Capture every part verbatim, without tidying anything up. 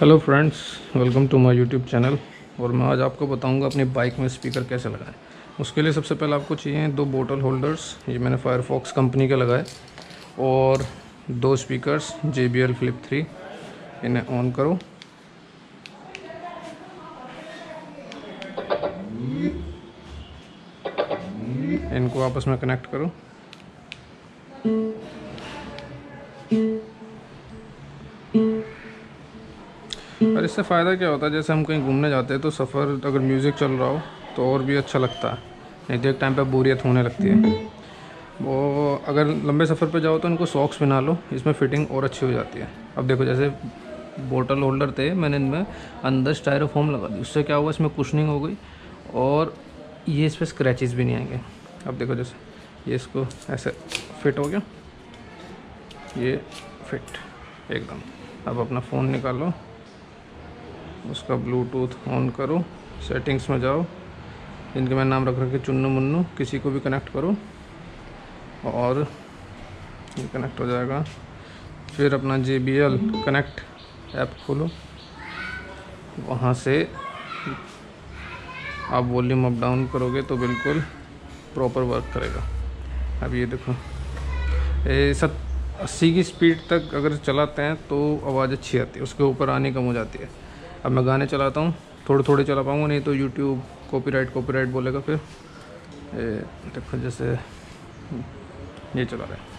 Hello friends, welcome to my YouTube channel. और मैं आज आपको बताऊंगा अपनी बाइक में स्पीकर कैसे लगाएं। उसके लिए सबसे पहले आपको चाहिए दो बोतल होल्डर्स, ये मैंने फायरफॉक्स कंपनी के लगाए, और दो speakers J B L flip three. इन्हें ऑन करो। इनको आपस में कनेक्ट करो। और इससे फ़ायदा क्या होता है, जैसे हम कहीं घूमने जाते हैं तो सफ़र अगर म्यूज़िक चल रहा हो तो और भी अच्छा लगता है, नहीं तो एक टाइम पे बोरियत होने लगती है। वो अगर लंबे सफ़र पे जाओ तो इनको सॉक्स पहना लो, इसमें फिटिंग और अच्छी हो जाती है। अब देखो, जैसे बोतल होल्डर थे, मैंने इनमें अंदर स्टायरोफोम लगा दी, उससे क्या हुआ, इसमें कुशनिंग हो गई और ये इस पर स्क्रैचेज़ भी नहीं आएंगे। अब देखो, जैसे ये इसको ऐसे फिट हो गया, ये फिट एकदम। अब अपना फ़ोन निकालो, उसका ब्लूटूथ ऑन करो, सेटिंग्स में जाओ, इनके मैं नाम रख रखे चुन्नू मुन्नू, किसी को भी कनेक्ट करो और ये कनेक्ट हो जाएगा। फिर अपना J B L connect app खोलो, वहाँ से आप वॉल्यूम अप डाउन करोगे तो बिल्कुल प्रॉपर वर्क करेगा। अब ये देखो, सत अस्सी की स्पीड तक अगर चलाते हैं तो आवाज़ अच्छी आती है, उसके ऊपर आनी कम हो जाती है। अब मैं गाने चलाता हूँ, थोड़े थोड़े चला पाऊँगा, नहीं तो यूट्यूब कॉपीराइट कॉपीराइट बोलेगा। फिर ए, देखो जैसे ये चला रहा है।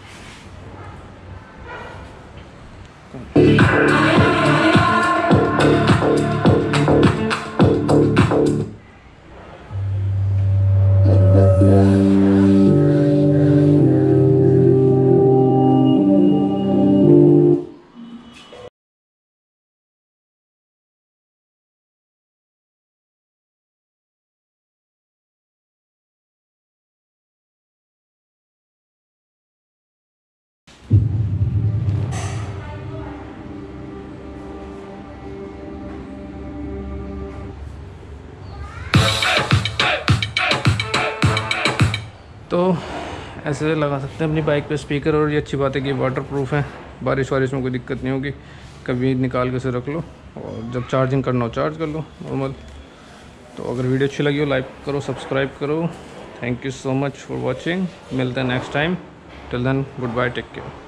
तो ऐसे लगा सकते हैं अपनी बाइक पे स्पीकर। और ये अच्छी बात है कि वाटरप्रूफ है, बारिश वारिश में कोई दिक्कत नहीं होगी। कभी निकाल के से रख लो और जब चार्जिंग करना हो चार्ज कर लो नॉर्मल। तो अगर वीडियो अच्छी लगी हो लाइक करो, सब्सक्राइब करो। Thank you so much for watching. मिलते हैं next time. Till then, good bye, take care.